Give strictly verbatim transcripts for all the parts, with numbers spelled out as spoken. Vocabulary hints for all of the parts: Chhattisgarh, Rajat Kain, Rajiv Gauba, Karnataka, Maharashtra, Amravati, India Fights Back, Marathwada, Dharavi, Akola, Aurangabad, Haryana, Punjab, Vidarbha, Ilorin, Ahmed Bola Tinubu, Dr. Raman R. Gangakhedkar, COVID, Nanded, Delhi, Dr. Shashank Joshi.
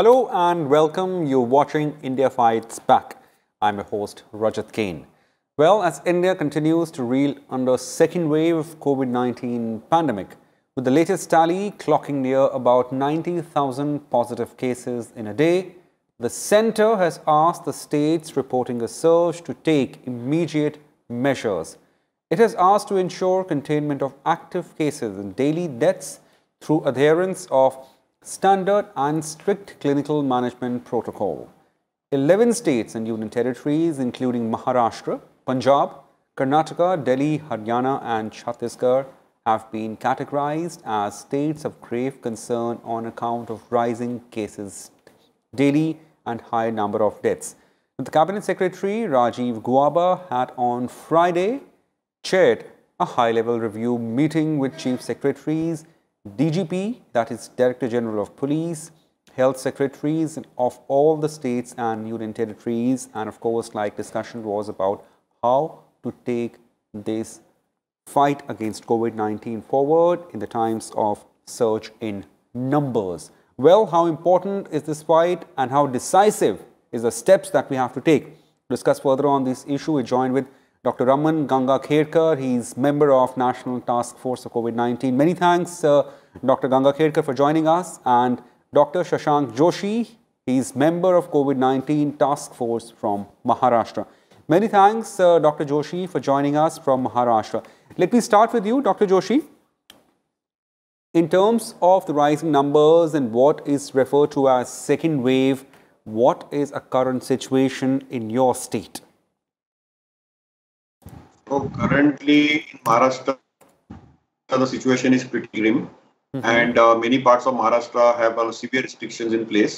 Hello and welcome. You're watching India Fights Back. I'm your host, Rajat Kain. Well, as India continues to reel under second wave of COVID nineteen pandemic, with the latest tally clocking near about ninety thousand positive cases in a day, the centre has asked the states reporting a surge to take immediate measures. It has asked to ensure containment of active cases and daily deaths through adherence of standard and strict clinical management protocol. eleven states and union territories including Maharashtra, Punjab, Karnataka, Delhi, Haryana and Chhattisgarh have been categorized as states of grave concern on account of rising cases daily and high number of deaths. The Cabinet Secretary Rajiv Gauba had on Friday chaired a high-level review meeting with Chief Secretaries, D G P, that is Director General of Police, Health Secretaries of all the states and union territories, and of course, like discussion was about how to take this fight against COVID nineteen forward in the times of surge in numbers. Well, how important is this fight and how decisive is the steps that we have to take? To discuss further on this issue, we joined with Doctor Raman Gangakhedkar. He's member of National Task Force of COVID nineteen. Many thanks, uh, Doctor Gangakhedkar, for joining us. And Doctor Shashank Joshi, he's member of COVID nineteen Task Force from Maharashtra. Many thanks, uh, Doctor Joshi, for joining us from Maharashtra. Let me start with you, Doctor Joshi. In terms of the rising numbers and what is referred to as second wave, what is a current situation in your state? So currently in Maharashtra, the situation is pretty grim, mm-hmm. and uh, many parts of Maharashtra have uh, severe restrictions in place.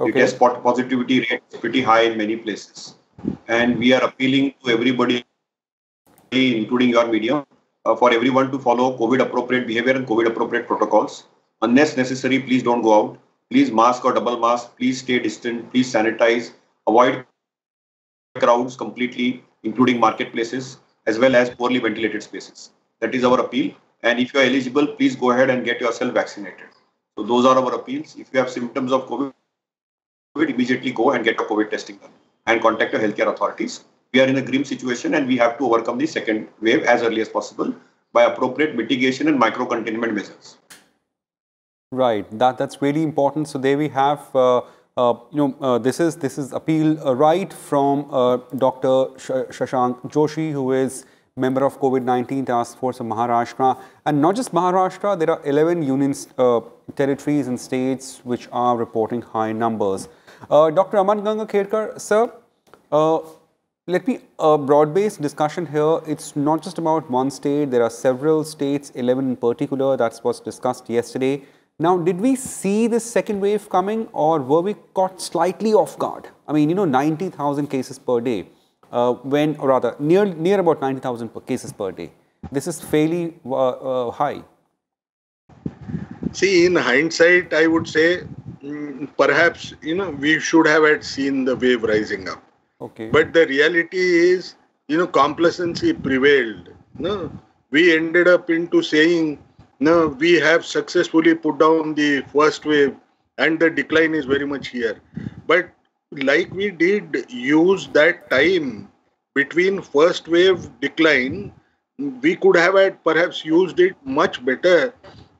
Okay. The test positivity rate is pretty high in many places, and we are appealing to everybody, including your media, uh, for everyone to follow COVID-appropriate behavior and COVID-appropriate protocols. Unless necessary, please don't go out. Please mask or double mask. Please stay distant. Please sanitize. Avoid crowds completely, including marketplaces, as well as poorly ventilated spaces. That is our appeal. And if you are eligible, please go ahead and get yourself vaccinated. So those are our appeals. If you have symptoms of COVID, immediately go and get a COVID testing done and contact your healthcare authorities. We are in a grim situation and we have to overcome the second wave as early as possible by appropriate mitigation and micro containment measures. Right. That, that's really important. So there we have, uh, uh, you know, uh, this is this is appeal uh, right from uh, Doctor Sh Shashank Joshi, who is member of COVID nineteen Task Force of Maharashtra. And not just Maharashtra, there are eleven union uh, territories and states which are reporting high numbers. Uh, Doctor Raman Gangakhedkar, sir, uh, let me, uh, broad-based discussion here. It's not just about one state. There are several states, eleven in particular. That's what's discussed yesterday. Now, did we see the second wave coming or were we caught slightly off guard? I mean, you know, ninety thousand cases per day, uh, when, or rather, near, near about ninety thousand cases per day. This is fairly uh, uh, high. See, in hindsight, I would say, mm, perhaps, you know, we should have had seen the wave rising up. Okay. But the reality is, you know, complacency prevailed. No, we ended up into saying, no, we have successfully put down the first wave and the decline is very much here. But like we did use that time between first wave decline, we could have had perhaps used it much better,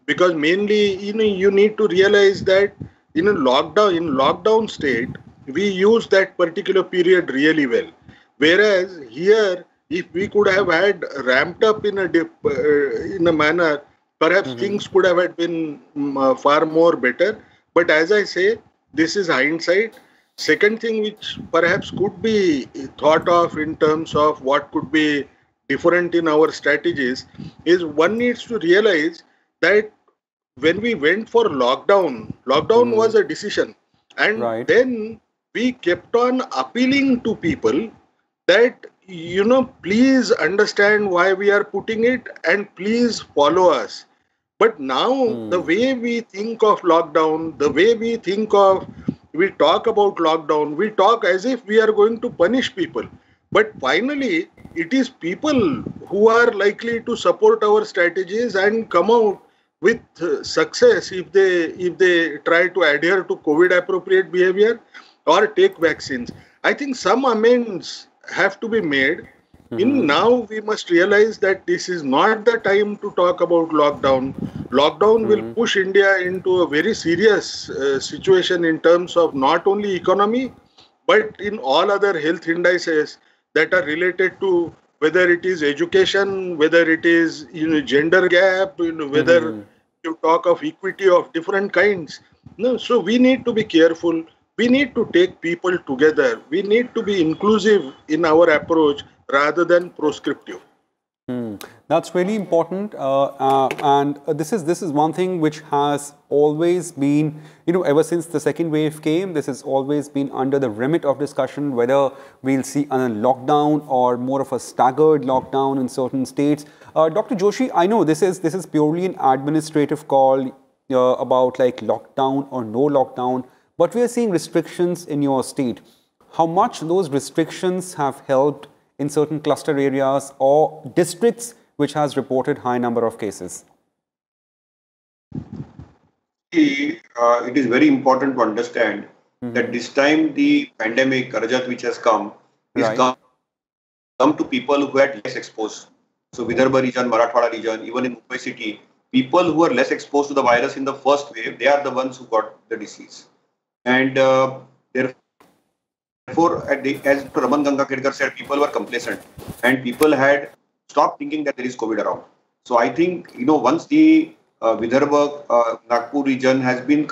because mainly, you know, you need to realize that in a lockdown, in lockdown state, we used that particular period really well. Whereas here, if we could have had ramped up in a dip, uh, in a manner, perhaps mm-hmm. things could have been um, far more better. But as I say, this is hindsight. Second thing which perhaps could be thought of in terms of what could be different in our strategies is one needs to realize that when we went for lockdown, lockdown mm. was a decision. And right. then we kept on appealing to people that, you know, please understand why we are putting it and please follow us. But now mm. the way we think of lockdown, the way we think of, we talk about lockdown, we talk as if we are going to punish people. But finally, it is people who are likely to support our strategies and come out with success if they if they try to adhere to COVID appropriate behavior or take vaccines. I think some amends have to be made. Mm-hmm. In now we must realize that this is not the time to talk about lockdown. Lockdown mm-hmm. will push India into a very serious uh, situation in terms of not only economy, but in all other health indices that are related to whether it is education, whether it is you know, gender gap, you know, whether mm-hmm. you talk of equity of different kinds. No, so we need to be careful. We need to take people together. We need to be inclusive in our approach rather than proscriptive. Hmm. That's really important, uh, uh, and this is this is one thing which has always been, you know, ever since the second wave came, this has always been under the remit of discussion whether we'll see a lockdown or more of a staggered lockdown in certain states. Uh, Doctor Joshi, I know this is this is purely an administrative call uh, about like lockdown or no lockdown, but we are seeing restrictions in your state. How much those restrictions have helped in certain cluster areas or districts which has reported high number of cases? Uh, it is very important to understand mm-hmm. that this time the pandemic, Rajat, which has come, is right. come, come to people who had less exposed. So Vidarbha region, Marathwada region, even in Mumbai city, people who are less exposed to the virus in the first wave, they are the ones who got the disease. And uh, therefore, Therefore, at the, as Doctor Raman Gangakhedkar said, people were complacent and people had stopped thinking that there is COVID around. So I think, you know, once the uh, Vidarbha, uh, Nagpur region has been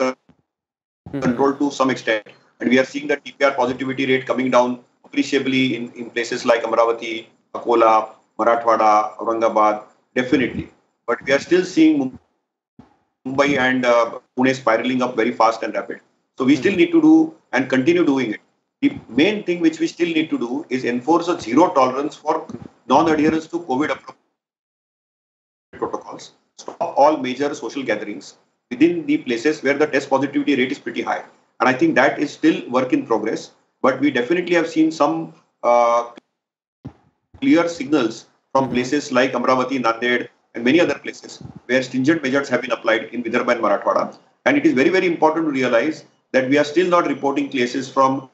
controlled to some extent, and we are seeing the T P R positivity rate coming down appreciably in, in places like Amravati, Akola, Marathwada, Aurangabad, definitely. But we are still seeing Mumbai and uh, Pune spiraling up very fast and rapid. So we still need to do and continue doing it. The main thing which we still need to do is enforce a zero tolerance for non-adherence to COVID protocols. Stop all major social gatherings within the places where the test positivity rate is pretty high. And I think that is still work in progress. But we definitely have seen some uh, clear signals from places like Amravati, Nanded and many other places where stringent measures have been applied in Vidarbha and Marathwada. And it is very, very important to realize that we are still not reporting cases from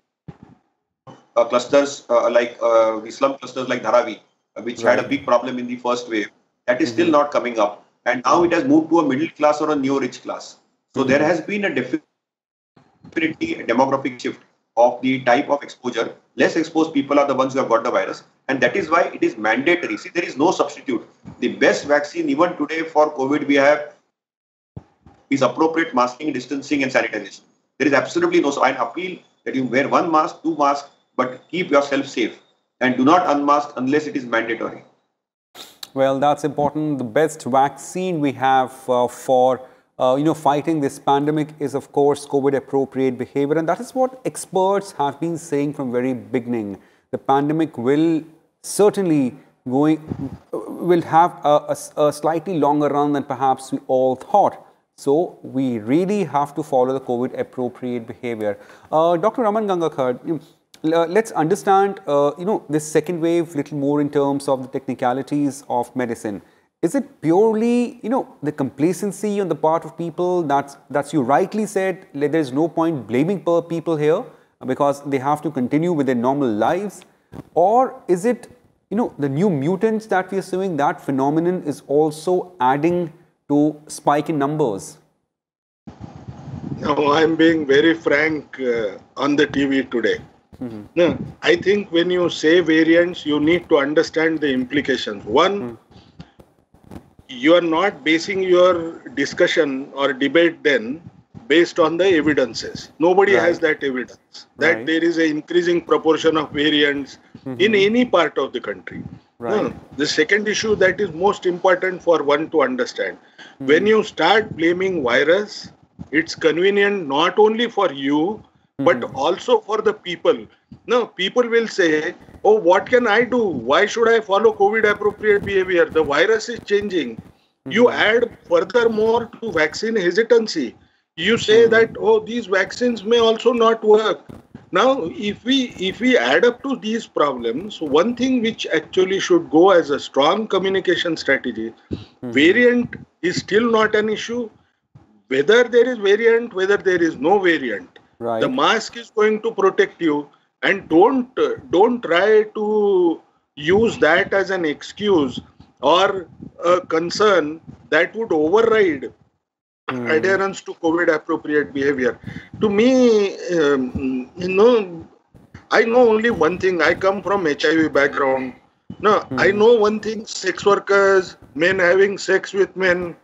Uh, clusters uh, like uh, the slum clusters like Dharavi, uh, which right. had a big problem in the first wave. That is mm-hmm. still not coming up. And now it has moved to a middle class or a new rich class. So mm-hmm. there has been a definitely a demographic shift of the type of exposure. Less exposed people are the ones who have got the virus. And that is why it is mandatory. See, there is no substitute. The best vaccine even today for COVID we have is appropriate masking, distancing and sanitization. There is absolutely no, so I appeal that you wear one mask, two masks, but keep yourself safe and do not unmask unless it is mandatory. Well, that's important. The best vaccine we have uh, for uh, you know, fighting this pandemic is, of course, COVID-appropriate behavior. And that is what experts have been saying from very beginning. The pandemic will certainly going, will have a, a, a slightly longer run than perhaps we all thought. So we really have to follow the COVID-appropriate behavior. Uh, Doctor Raman Gangakhedkar, let's understand, uh, you know, this second wave little more in terms of the technicalities of medicine. Is it purely, you know, the complacency on the part of people? That's, that's you rightly said, there's no point blaming people here because they have to continue with their normal lives. Or is it, you know, the new mutants that we are seeing, that phenomenon is also adding to spike in numbers? No, I'm being very frank uh, on the T V today. Mm-hmm. No, I think when you say variants, you need to understand the implications. One, mm. you are not basing your discussion or debate then based on the evidences. Nobody right. has that evidence that right. there is an increasing proportion of variants mm-hmm. in any part of the country. Right. No, the second issue that is most important for one to understand. Mm-hmm. When you start blaming virus, it's convenient not only for you, but also for the people. Now, people will say, oh, what can I do? Why should I follow COVID appropriate behavior? The virus is changing. Mm-hmm. You add furthermore to vaccine hesitancy. You say mm-hmm. that, oh, these vaccines may also not work. Now, if we if we add up to these problems, one thing which actually should go as a strong communication strategy, mm-hmm. variant is still not an issue. Whether there is variant, whether there is no variant, right. the mask is going to protect you, and don't don't try to use that as an excuse or a concern that would override Mm. adherence to COVID-appropriate behavior. To me, um, you know, I know only one thing. I come from H I V background. No, mm. I know one thing: sex workers, men having sex with men,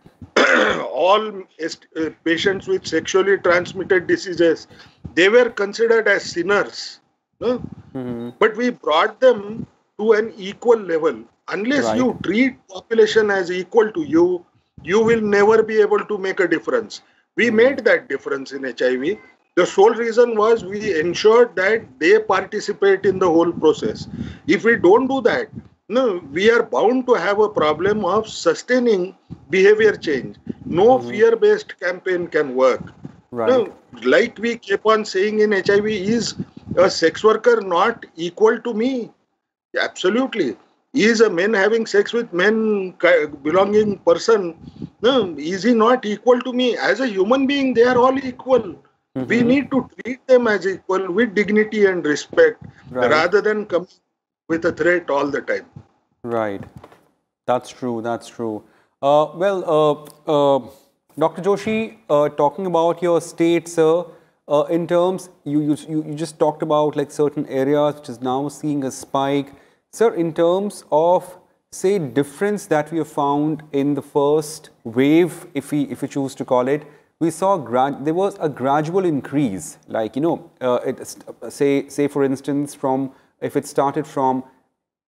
all uh, patients with sexually transmitted diseases, they were considered as sinners. No? Mm. But we brought them to an equal level. Unless right. you treat population as equal to you, you will never be able to make a difference. We made that difference in H I V. The sole reason was we ensured that they participate in the whole process. If we don't do that, no, we are bound to have a problem of sustaining behavior change. No mm-hmm. fear-based campaign can work. Right. No, like we keep on saying in H I V, is a sex worker not equal to me? Absolutely. Is a man having sex with men belonging person, no, is he not equal to me? As a human being, they are all equal. Mm-hmm. We need to treat them as equal with dignity and respect right. rather than come with a threat all the time. Right. That's true. That's true. Uh, well, uh, uh, Doctor Joshi, uh, talking about your state, sir, uh, in terms, you, you, you just talked about like certain areas which is now seeing a spike. Sir, in terms of, say, difference that we have found in the first wave, if we if we choose to call it, we saw grad there was a gradual increase. Like, you know, uh, it, say, say for instance, from if it started from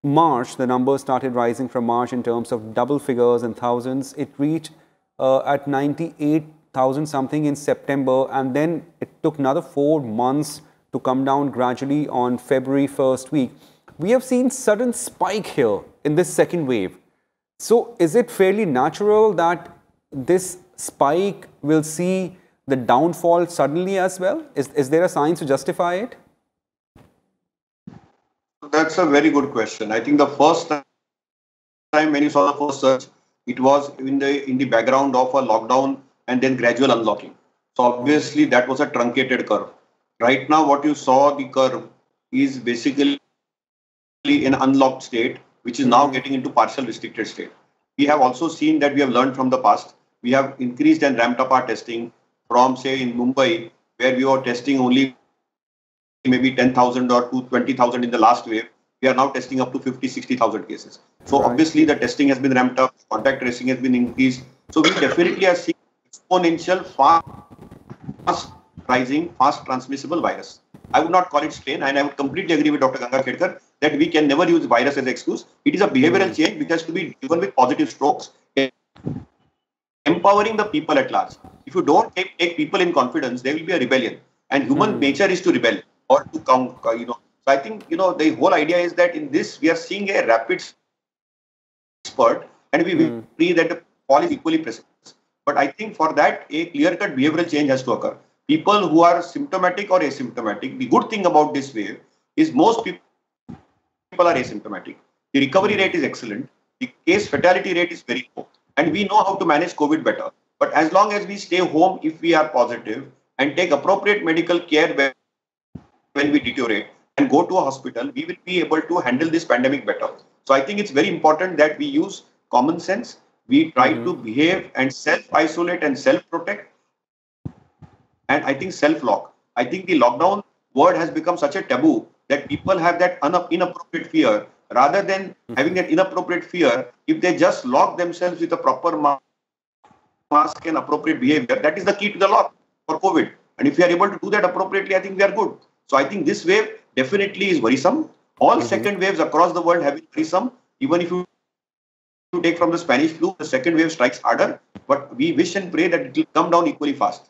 March, the numbers started rising from March in terms of double figures and thousands. It reached uh, at ninety-eight thousand something in September, and then it took another four months to come down gradually on February first week. We have seen sudden spike here in this second wave. So is it fairly natural that this spike will see the downfall suddenly as well? Is, is there a science to justify it? That's a very good question. I think the first time when you saw the first surge, it was in the, in the background of a lockdown and then gradual unlocking. So obviously that was a truncated curve. Right now what you saw, the curve is basically in unlocked state, which is now getting into partial restricted state. We have also seen that we have learned from the past. We have increased and ramped up our testing from, say, in Mumbai, where we were testing only maybe ten thousand or twenty thousand in the last wave. We are now testing up to fifty, sixty thousand cases. So right. obviously the testing has been ramped up, contact tracing has been increased. So we definitely are seeing exponential, fast rising, fast transmissible virus. I would not call it strain, and I would completely agree with Doctor Gangakhedkar that we can never use virus as an excuse. It is a behavioral change which has to be driven with positive strokes, empowering the people at large. If you don't take, take people in confidence, there will be a rebellion, and human mm-hmm. nature is to rebel or to count, you know. So I think, you know, the whole idea is that in this, we are seeing a rapid spurt, and we mm-hmm. will agree that the fall is equally present. But I think for that, a clear-cut behavioral change has to occur. People who are symptomatic or asymptomatic, the good thing about this wave is most people are asymptomatic. The recovery rate is excellent. The case fatality rate is very low. And we know how to manage COVID better. But as long as we stay home if we are positive and take appropriate medical care when we deteriorate and go to a hospital, we will be able to handle this pandemic better. So I think it's very important that we use common sense. We try mm-hmm. to behave and self-isolate and self-protect. And I think self-lock. I think the lockdown word has become such a taboo that people have that inappropriate fear. Rather than having that inappropriate fear, if they just lock themselves with a proper ma mask and appropriate behavior, that is the key to the lock for COVID. And if we are able to do that appropriately, I think we are good. So I think this wave definitely is worrisome. All mm-hmm. second waves across the world have been worrisome. Even if you take from the Spanish flu, the second wave strikes harder. But we wish and pray that it will come down equally fast.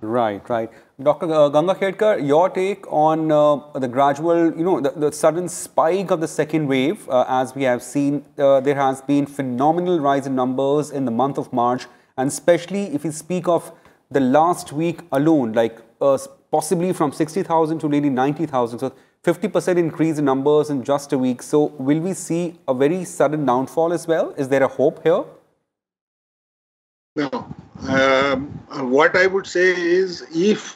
Right, right. Doctor Gangakhedkar, your take on uh, the gradual, you know, the, the sudden spike of the second wave, uh, as we have seen, uh, there has been phenomenal rise in numbers in the month of March, and especially if we speak of the last week alone, like uh, possibly from sixty thousand to nearly ninety thousand. So fifty percent increase in numbers in just a week. So will we see a very sudden downfall as well? Is there a hope here? No. Um, what I would say is, if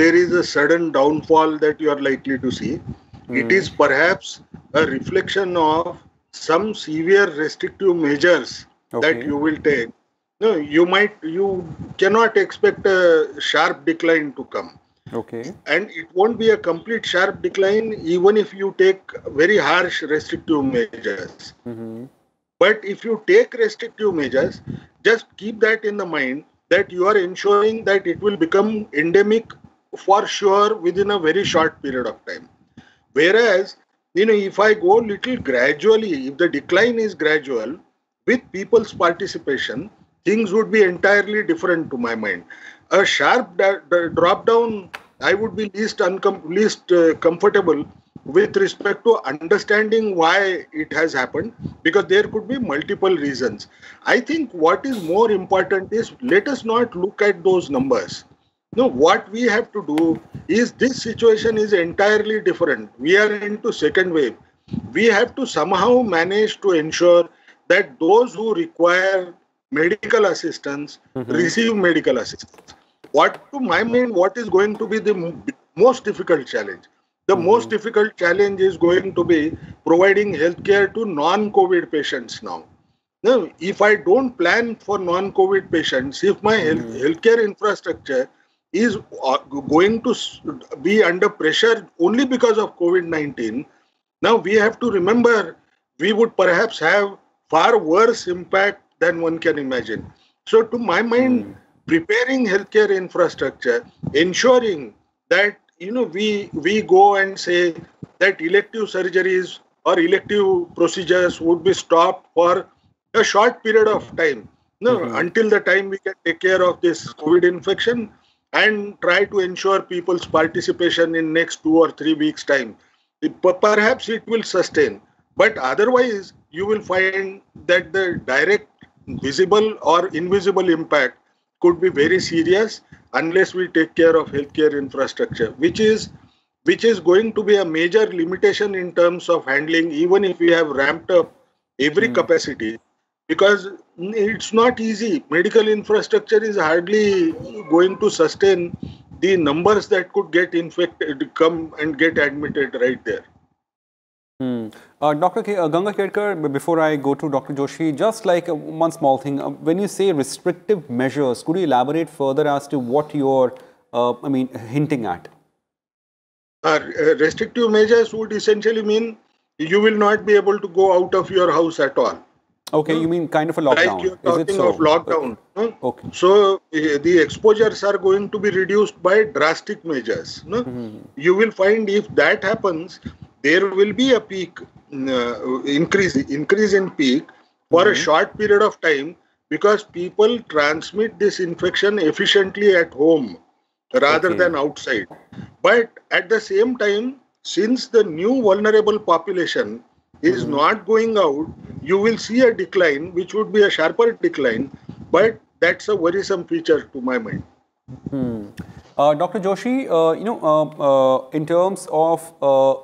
there is a sudden downfall that you are likely to see, mm. it is perhaps a reflection of some severe restrictive measures okay. that you will take. No, you might, you cannot expect a sharp decline to come. Okay. And it won't be a complete sharp decline even if you take very harsh restrictive measures. Mm-hmm. But if you take restrictive measures, just keep that in the mind that you are ensuring that it will become endemic for sure within a very short period of time. Whereas, you know, if I go little gradually, if the decline is gradual with people's participation, things would be entirely different to my mind. A sharp drop down, I would be least, uncom least uh, comfortable with respect to understanding why it has happened, because there could be multiple reasons. I think what is more important is, let us not look at those numbers. No, what we have to do is, this situation is entirely different. We are into second wave. We have to somehow manage to ensure that those who require medical assistance mm-hmm. receive medical assistance. What, to my mind, what is going to be the most difficult challenge? The mm-hmm. most difficult challenge is going to be providing healthcare to non-COVID patients now. Now, if I don't plan for non-COVID patients, if my mm-hmm. health, healthcare infrastructure is going to be under pressure only because of COVID nineteen, now we have to remember we would perhaps have far worse impact than one can imagine. So to my mind, mm. preparing healthcare infrastructure, ensuring that, you know, we, we go and say that elective surgeries or elective procedures would be stopped for a short period of time, no, mm-hmm. until the time we can take care of this COVID infection, and try to ensure people's participation in next two or three weeks' time. It, perhaps it will sustain, but otherwise you will find that the direct visible or invisible impact could be very serious unless we take care of healthcare infrastructure, which is which is going to be a major limitation in terms of handling, even if we have ramped up every mm. capacity, because it's not easy. Medical infrastructure is hardly going to sustain the numbers that could get infected, come and get admitted right there. Hmm. Uh, Doctor K, uh, Gangakhedkar, before I go to Doctor Joshi, just like uh, one small thing, uh, when you say restrictive measures, could you elaborate further as to what you're, uh, I mean, hinting at? Uh, restrictive measures would essentially mean you will not be able to go out of your house at all. Okay, hmm? You mean kind of a lockdown? Like you're talking Is it so? of lockdown. Okay. Hmm? Okay. So, uh, the exposures are going to be reduced by drastic measures. Hmm? Hmm. You will find if that happens, there will be a peak, uh, increase, increase in peak for mm-hmm. a short period of time, because people transmit this infection efficiently at home rather okay. than outside. But at the same time, since the new vulnerable population is mm-hmm. not going out, you will see a decline, which would be a sharper decline. But that's a worrisome feature to my mind. Hmm. Uh, Doctor Joshi, uh, you know, uh, uh, in terms of uh,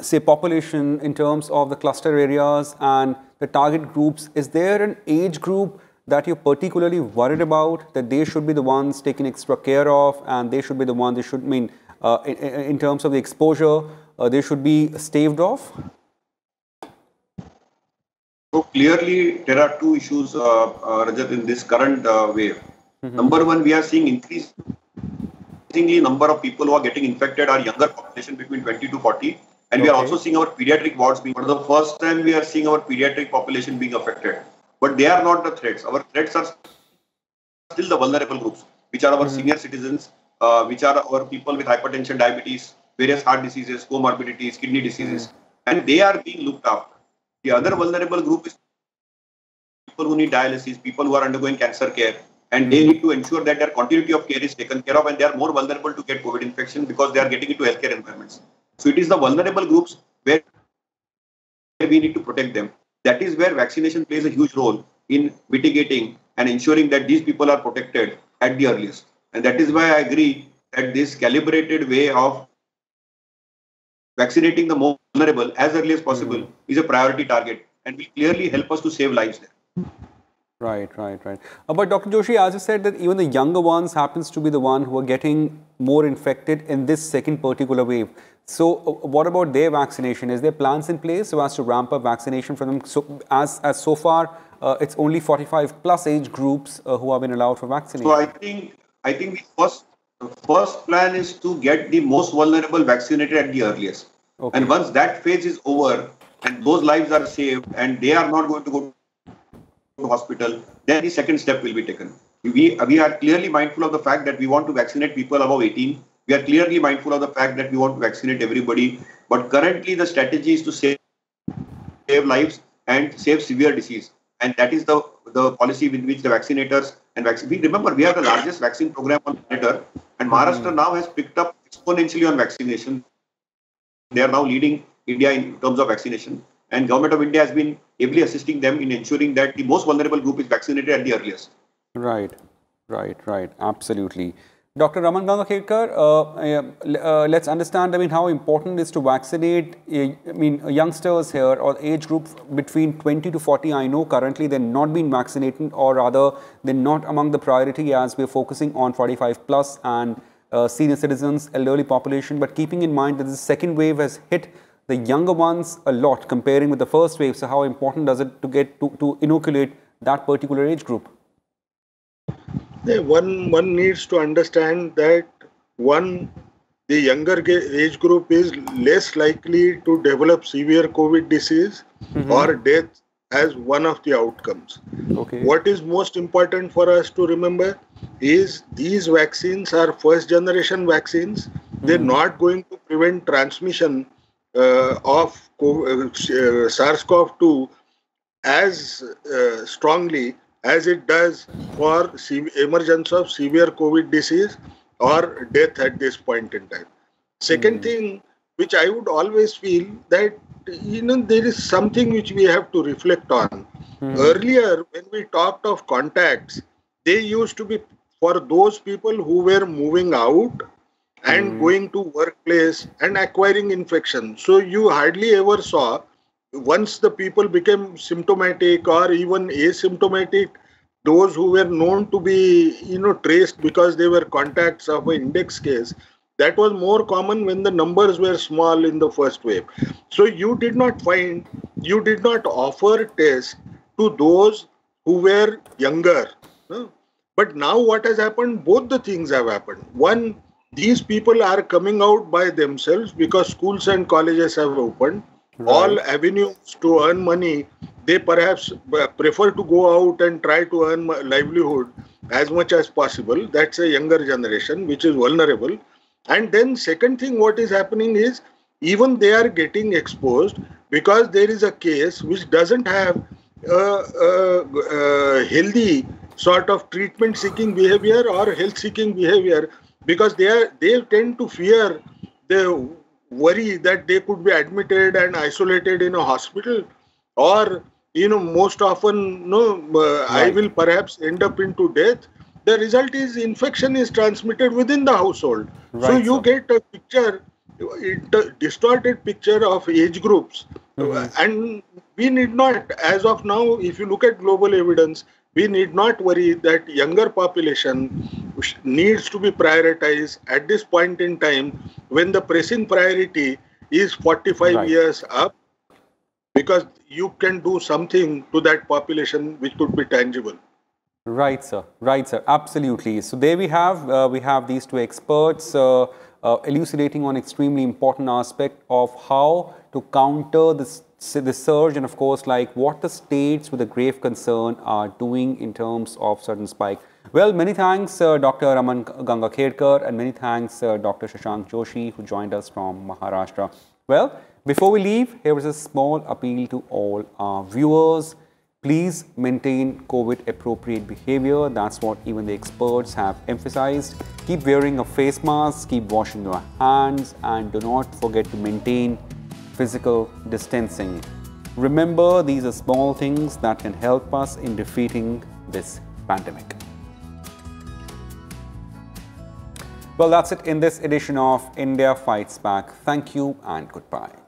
say population, in terms of the cluster areas and the target groups, is there an age group that you're particularly worried about, that they should be the ones taken extra care of, and they should be the ones they should, I mean, uh, in, in terms of the exposure, uh, they should be staved off? So clearly there are two issues, uh, uh, Rajat, in this current uh, wave. Mm-hmm. Number one, we are seeing increase. Increasingly, number of people who are getting infected are younger population between twenty to forty. And okay. we are also seeing our pediatric wards being, for the first time we are seeing our pediatric population being affected. But they are not the threats. Our threats are still the vulnerable groups, which are our mm-hmm. senior citizens, uh, which are our people with hypertension, diabetes, various heart diseases, comorbidities, kidney diseases, mm-hmm. and they are being looked after. The other vulnerable group is people who need dialysis, people who are undergoing cancer care, and they need to ensure that their continuity of care is taken care of, and they are more vulnerable to get COVID infection because they are getting into healthcare environments. So it is the vulnerable groups where we need to protect them. That is where vaccination plays a huge role in mitigating and ensuring that these people are protected at the earliest. And that is why I agree at this calibrated way of vaccinating the most vulnerable as early as possible mm. is a priority target and will clearly help us to save lives there. Right, right, right. Uh, but Doctor Joshi, as you said, that even the younger ones happens to be the one who are getting more infected in this second particular wave. So uh, what about their vaccination? Is there plans in place so as to ramp up vaccination for them? So as, as so far, uh, it's only forty-five plus age groups uh, who have been allowed for vaccination. So I think, I think the first, the first plan is to get the most vulnerable vaccinated at the earliest. Okay. And once that phase is over and those lives are saved and they are not going to go to hospital, then the second step will be taken. We, we are clearly mindful of the fact that we want to vaccinate people above eighteen. We are clearly mindful of the fact that we want to vaccinate everybody. But currently the strategy is to save, save lives and save severe disease. And that is the, the policy with which the vaccinators and vaccine. We remember, we are the largest vaccine program on planet Earth, and Maharashtra mm. now has picked up exponentially on vaccination. They are now leading India in terms of vaccination. And Government of India has been ably assisting them in ensuring that the most vulnerable group is vaccinated at the earliest. Right, right, right. Absolutely. Doctor Raman Gangakhedkar, uh, uh, let's understand, I mean, how important it is to vaccinate, uh, I mean, youngsters here or age group between twenty to forty. I know currently they're not being vaccinated, or rather they're not among the priority as we're focusing on forty-five plus and uh, senior citizens, elderly population. But keeping in mind that the second wave has hit the younger ones a lot comparing with the first wave. So how important does it to get to, to inoculate that particular age group? One, one needs to understand that one, the younger age group is less likely to develop severe COVID disease mm-hmm. or death as one of the outcomes. Okay. What is most important for us to remember is these vaccines are first generation vaccines. Mm-hmm. They're not going to prevent transmission uh, of uh, SARS CoV two as uh, strongly as it does for emergence of severe COVID disease or death at this point in time. Second mm. thing, which I would always feel that, you know, there is something which we have to reflect on. Mm. Earlier, when we talked of contacts, they used to be for those people who were moving out and mm. going to workplace and acquiring infection. So you hardly ever saw, once the people became symptomatic or even asymptomatic, those who were known to be, you know, traced because they were contacts of an index case, that was more common when the numbers were small in the first wave. So you did not find, you did not offer tests to those who were younger. No? But now what has happened, both the things have happened. One, these people are coming out by themselves because schools and colleges have opened. Right. All avenues to earn money, they perhaps prefer to go out and try to earn livelihood as much as possible. That's a younger generation which is vulnerable. And then second thing, what is happening is even they are getting exposed because there is a case which doesn't have a, a, a healthy sort of treatment seeking behavior or health seeking behavior, because they are, they tend to fear the worry that they could be admitted and isolated in a hospital, or, you know, most often, no, uh, right. I will perhaps end up into death. The result is infection is transmitted within the household. Right, so you sir. get a picture, a distorted picture of age groups. Mm-hmm. And we need not, as of now, if you look at global evidence, we need not worry that younger population needs to be prioritized at this point in time when the pressing priority is forty-five right. years up, because you can do something to that population which could be tangible. Right, sir. Right, sir. Absolutely. So there we have, uh, we have these two experts uh, uh, elucidating on extremely important aspect of how to counter this the surge, and of course, like what the states with a grave concern are doing in terms of certain spike. Well, many thanks, uh, Doctor Raman Gangakhedkar, and many thanks, uh, Doctor Shashank Joshi, who joined us from Maharashtra. Well, before we leave, here is a small appeal to all our viewers. Please maintain COVID-appropriate behavior. That's what even the experts have emphasized. Keep wearing a face mask, keep washing your hands, and do not forget to maintain physical distancing. Remember, these are small things that can help us in defeating this pandemic. Well, that's it in this edition of India Fights Back. Thank you and goodbye.